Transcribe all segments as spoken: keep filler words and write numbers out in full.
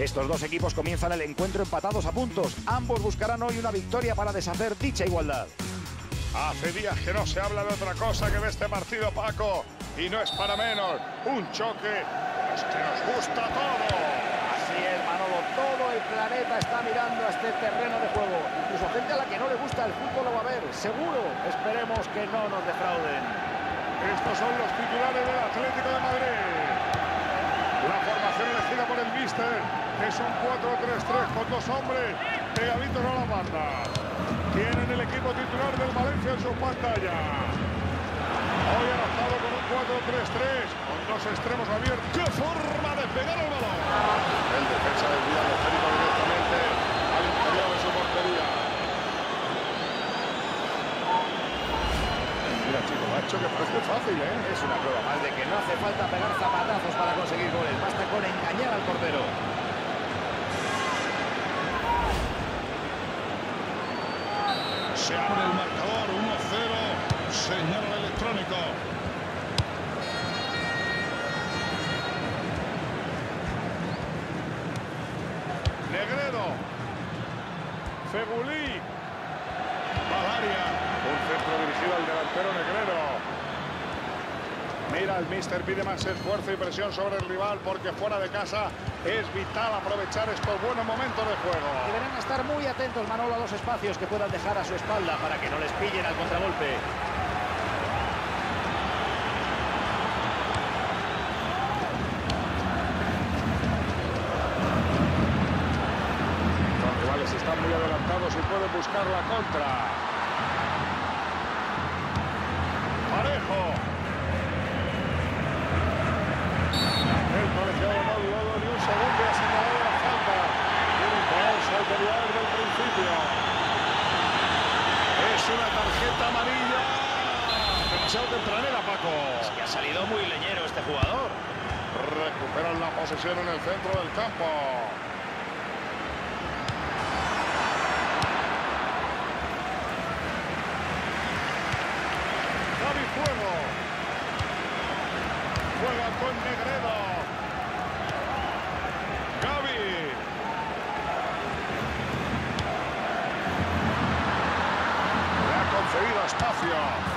Estos dos equipos comienzan el encuentro empatados a puntos. Ambos buscarán hoy una victoria para deshacer dicha igualdad. Hace días que no se habla de otra cosa que de este partido, Paco. Y no es para menos. Un choque es que nos gusta a todos. Así es, Manolo. Todo el planeta está mirando a este terreno de juego. Incluso gente a la que no le gusta el fútbol lo va a ver. Seguro. Esperemos que no nos defrauden. Estos son los titulares del Atlético de Madrid. La formación elegida por el míster es un cuatro tres tres con dos hombres pegaditos a la banda. Tienen el equipo titular del Valencia en sus pantallas. Hoy avanzado con un cuatro tres tres, con dos extremos abiertos. ¡Qué forma de pegar el balón! El defensa del Turia lo pega directamente al interior de su portería. Mira, chico, macho, que parece fácil, ¿eh? Es una prueba más de que no hace falta pegar zapatazos para conseguir goles. Basta con engañar al portero. Se abre el marcador, uno cero, señal electrónico. Negredo. Febulí. Bavaria. Un centro dirigido al delantero Negredo. Mira, el míster pide más esfuerzo y presión sobre el rival porque fuera de casa es vital aprovechar estos buenos momentos de juego. Deberán estar muy atentos, Manolo, a los espacios que puedan dejar a su espalda para que no les pillen al contragolpe. Los rivales están muy adelantados y pueden buscar la contra. Parejo. Tempranera, Paco. Es que ha salido muy leñero este jugador. Recuperan la posesión en el centro del campo. Gaby juego. Juega con Negredo. Gavi. Le ha concedido espacio.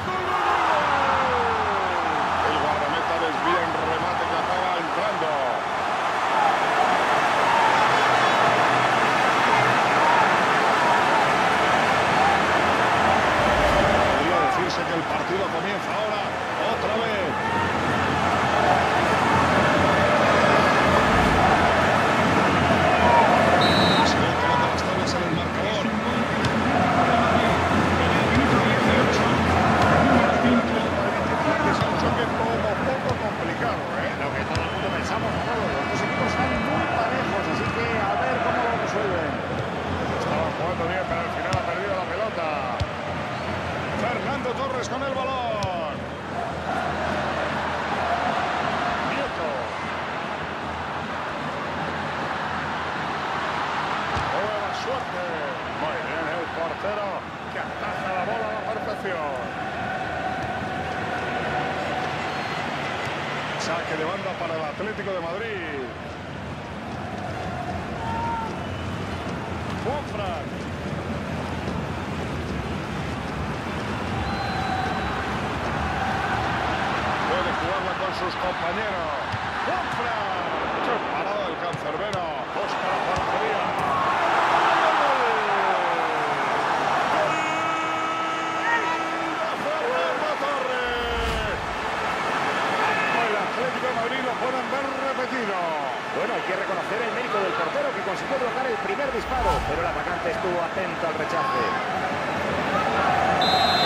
Fernando Torres con el balón. Nieto. Buena suerte. Muy bien el portero que ataja la bola a la perfección. Saque de banda para el Atlético de Madrid. Juan Fran. Sus compañeros. ¡Juan Fran! ¡Qué parado el cancerbero! ¡Busca la portería! ¡Gol de Fernando Torres! El Atlético de Madrid lo pueden ver repetido. Bueno, hay que reconocer el mérito del portero que consiguió bloquear el primer disparo, pero el atacante estuvo atento al rechace.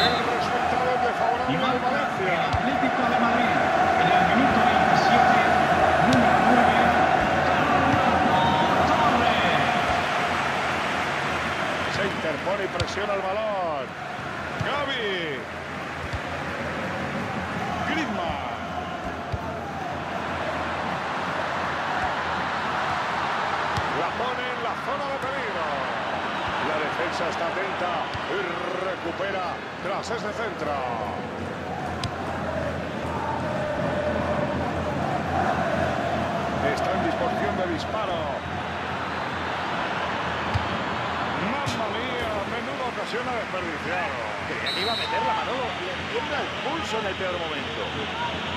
El resultado es desfavorable al Valencia. El Atlético de Madrid. Pone y presiona el balón. Gavi. Griezmann. La pone en la zona de peligro. La defensa está atenta y recupera tras ese centro. Está en disposición de disparo. Mamma mía, menuda ocasión ha desperdiciado. Creía que iba a meterla Manolo y le pierde el pulso en el peor momento.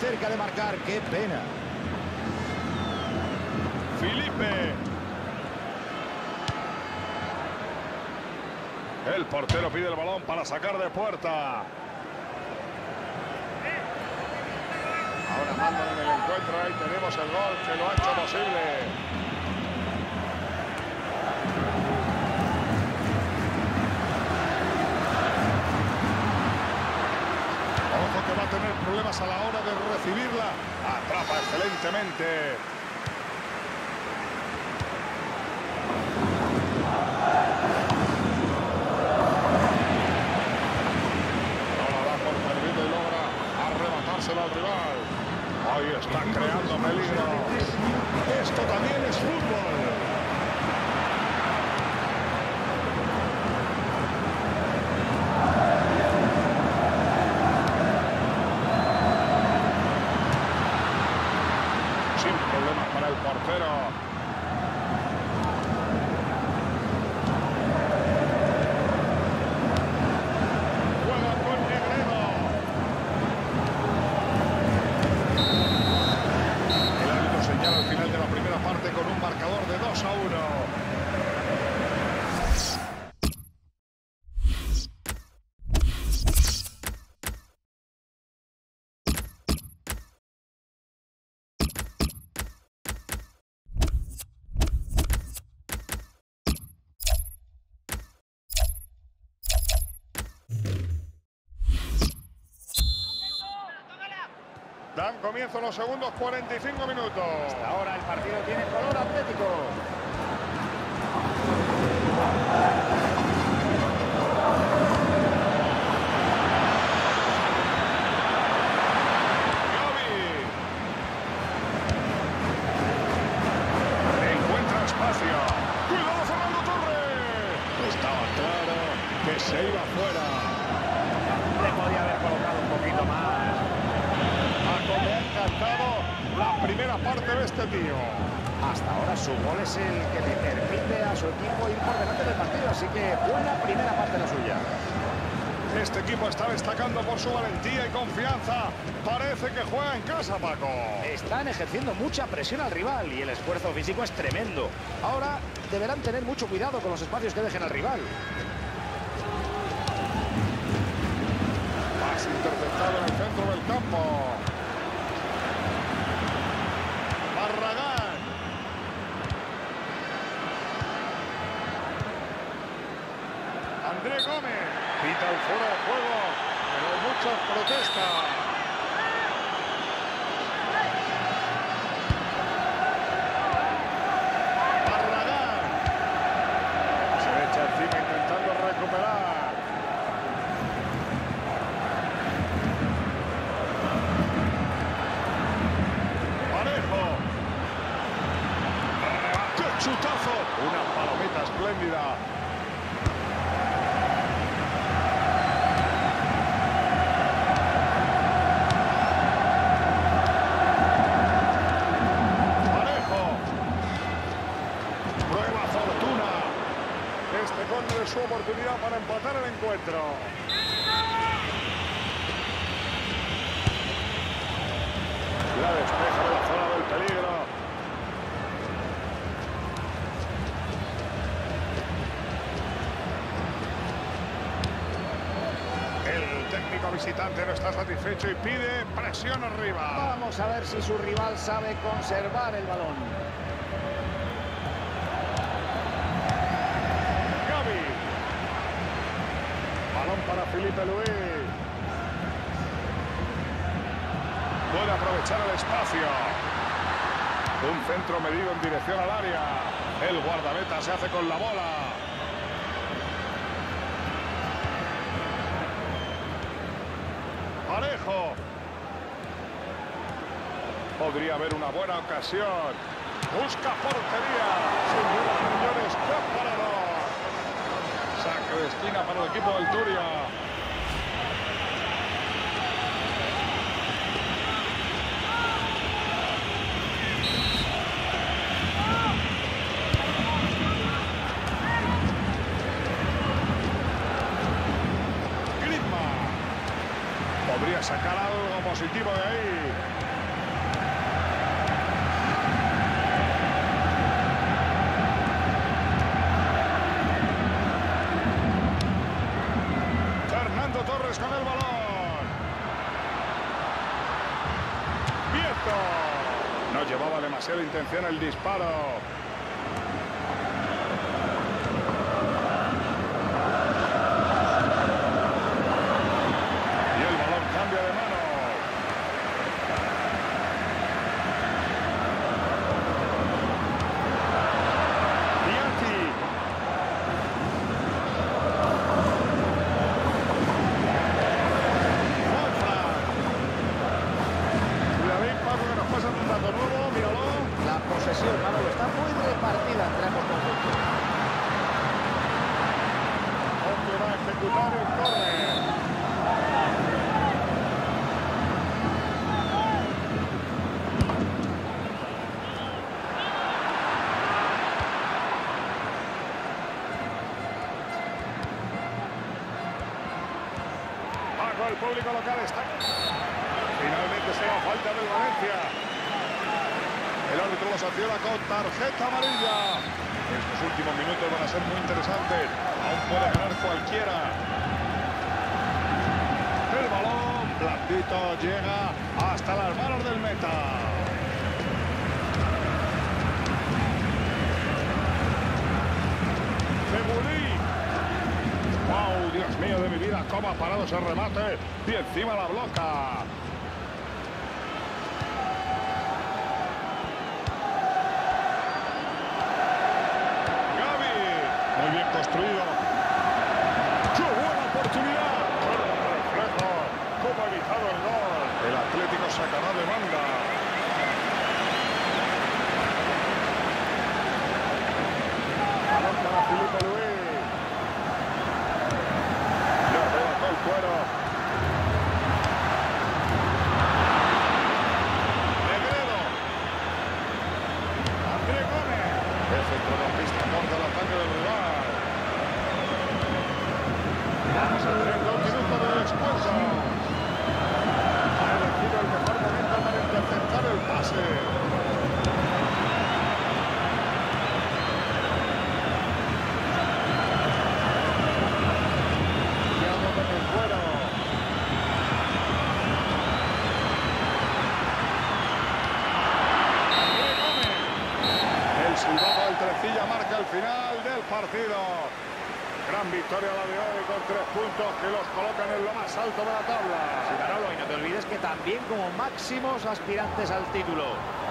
Cerca de marcar, qué pena. Felipe. El portero pide el balón para sacar de puerta. Ahora mandan en el encuentro y tenemos el gol que lo ha hecho posible. Tener problemas a la hora de recibirla. Atrapa excelentemente. No la da por perdido y logra arrebatársela al rival. Ahí están creando peligro. Esto también es fútbol. Dan comienzo los segundos cuarenta y cinco minutos. Hasta ahora el partido tiene color atlético. Gavi. Encuentra espacio. Cuidado Fernando Torres. Estaba claro que se iba fuera. Le podía haber colocado un poquito más. Paco le ha encantado la primera parte de este tío. Hasta ahora su gol es el que le permite a su equipo ir por delante del partido, así que buena primera parte la suya. Este equipo está destacando por su valentía y confianza. Parece que juega en casa, Paco. Están ejerciendo mucha presión al rival y el esfuerzo físico es tremendo. Ahora deberán tener mucho cuidado con los espacios que dejen al rival. Pase interceptado en el centro del campo. Barragán. André Gómez. Pita el fuera de juego, pero muchos protestan. Barragán. Se echa encima intentando recuperar. Parejo. Chutazo, una palomita espléndida. Parejo. Prueba fortuna. Este contra es su oportunidad para empatar el encuentro. La despeja de la zona del peligro. Visitante no está satisfecho y pide presión arriba. Vamos a ver si su rival sabe conservar el balón. Felipe Luis. Puede aprovechar el espacio. Un centro medido en dirección al área. El guardameta se hace con la bola. Parejo. Podría haber una buena ocasión. Busca portería. Sin duda, señores, qué parador. Saque de esquina para el equipo del Turia. Griezmann. Podría sacar algo positivo de ahí. Con el balón. Vieto. No llevaba demasiada intención el disparo. Y el balón cambia de mano. Piatti. Manolo, está muy repartida entre ambos conjuntos. Hombre, va a ejecutar el córner. Paco, el público local está. Finalmente se da falta del Valencia. El árbitro lo sanciona con tarjeta amarilla. Estos últimos minutos van a ser muy interesantes. Aún puede ganar cualquiera. El balón blandito llega hasta las manos del meta. Febulí. ¡Wow! Dios mío de mi vida, cómo ha parado ese remate. Y encima la bloca. Construido. ¡Qué buena oportunidad! ¡Qué reflejo! ¡Cómo ha evitado el gol! El Atlético sacará de banda. Balón para Felipe Luis. Le arrebató el cuero. Negredo. André Gómez. El centrocampista corta el ataque del rival. Vamos a tener dos minutos de descanso. Ha elegido el mejor momento para interceptar el pase. Cuidado con el cuero. El silbato del Trecilla marca el final del partido. Gran victoria la de hoy con tres puntos que los colocan en lo más alto de la tabla. Sí, Manolo, y no te olvides que también como máximos aspirantes al título.